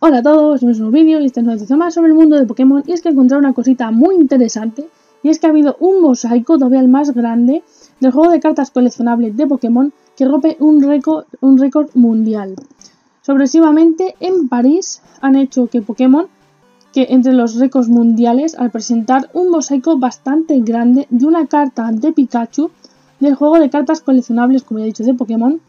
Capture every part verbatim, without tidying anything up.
Hola a todos, este es un nuevo vídeo y esta es una noticia más sobre el mundo de Pokémon. Y es que he encontrado una cosita muy interesante, y es que ha habido un mosaico todavía el más grande del juego de cartas coleccionables de Pokémon que rompe un récord un récord mundial. Sorpresivamente en París han hecho que Pokémon, que entre los récords mundiales al presentar un mosaico bastante grande de una carta de Pikachu del juego de cartas coleccionables, como ya he dicho, de Pokémon.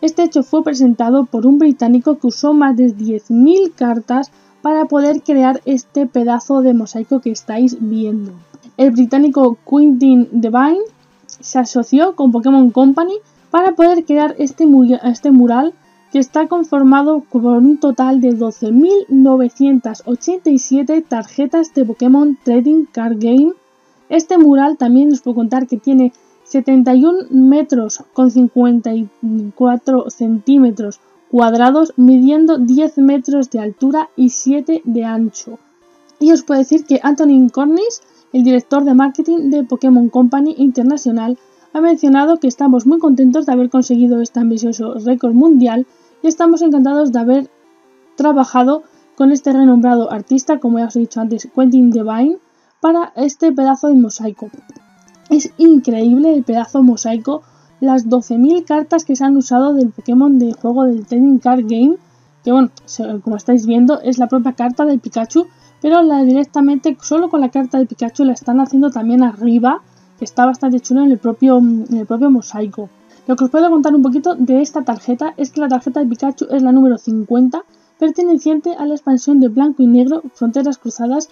Este hecho fue presentado por un británico que usó más de diez mil cartas para poder crear este pedazo de mosaico que estáis viendo. El británico Quentin Devine se asoció con Pokémon Company para poder crear este, mur- este mural que está conformado por un total de doce mil novecientas ochenta y siete tarjetas de Pokémon Trading Card Game. Este mural también os puedo contar que tiene setenta y un metros con cincuenta y cuatro centímetros cuadrados, midiendo diez metros de altura y siete de ancho. Y os puedo decir que Anthony Cornish, el director de marketing de Pokémon Company Internacional, ha mencionado que estamos muy contentos de haber conseguido este ambicioso récord mundial y estamos encantados de haber trabajado con este renombrado artista, como ya os he dicho antes, Quentin Devine, para este pedazo de mosaico. Es increíble el pedazo mosaico, las doce mil cartas que se han usado del Pokémon del juego del Trading Card Game, que bueno, como estáis viendo es la propia carta del Pikachu, pero la directamente solo con la carta del Pikachu la están haciendo también arriba, que está bastante chulo en el propio, en el propio mosaico. Lo que os puedo contar un poquito de esta tarjeta es que la tarjeta de Pikachu es la número cincuenta, perteneciente a la expansión de Blanco y Negro: Fronteras Cruzadas,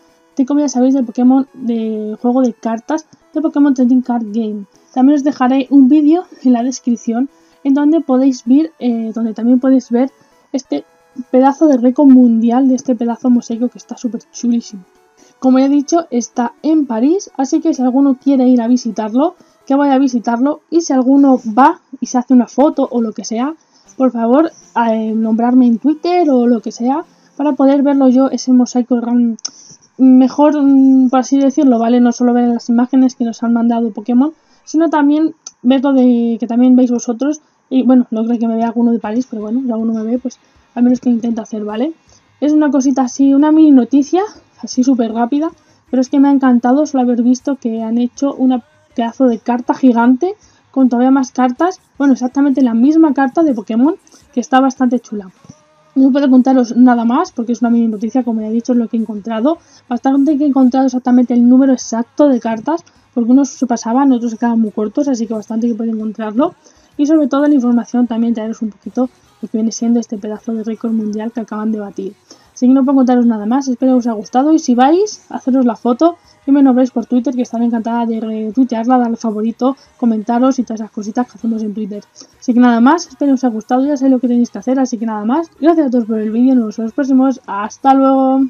como ya sabéis, del Pokémon de juego de cartas de Pokémon Trading Card Game. También os dejaré un vídeo en la descripción en donde podéis ver, eh, donde también podéis ver este pedazo de récord mundial de este pedazo mosaico que está súper chulísimo. Como ya he dicho, está en París, así que si alguno quiere ir a visitarlo, que vaya a visitarlo, y si alguno va y se hace una foto o lo que sea, por favor, eh, nombrarme en Twitter o lo que sea para poder verlo yo, ese mosaico gran... Mejor, por así decirlo, ¿vale? No solo ver las imágenes que nos han mandado Pokémon, sino también verlo de que también veis vosotros. Y bueno, no creo que me vea alguno de París, pero bueno, si alguno me ve, pues al menos que intenta hacer, ¿vale? Es una cosita así, una mini noticia, así súper rápida, pero es que me ha encantado solo haber visto que han hecho un pedazo de carta gigante con todavía más cartas. Bueno, exactamente la misma carta de Pokémon, que está bastante chula. No puedo contaros nada más porque es una mini noticia, como ya he dicho, es lo que he encontrado. Bastante que he encontrado exactamente el número exacto de cartas, porque unos se pasaban, otros se quedaban muy cortos, así que bastante que puedo encontrarlo. Y sobre todo la información también, traeros un poquito lo que viene siendo este pedazo de récord mundial que acaban de batir. Así que no puedo contaros nada más, espero que os haya gustado y si vais, haceros la foto y me nombréis por Twitter, que estaré encantada de retuitearla, darle favorito, comentaros y todas esas cositas que hacemos en Twitter. Así que nada más, espero que os haya gustado, ya sé lo que tenéis que hacer, así que nada más. Gracias a todos por el vídeo, nos vemos en los próximos, hasta luego.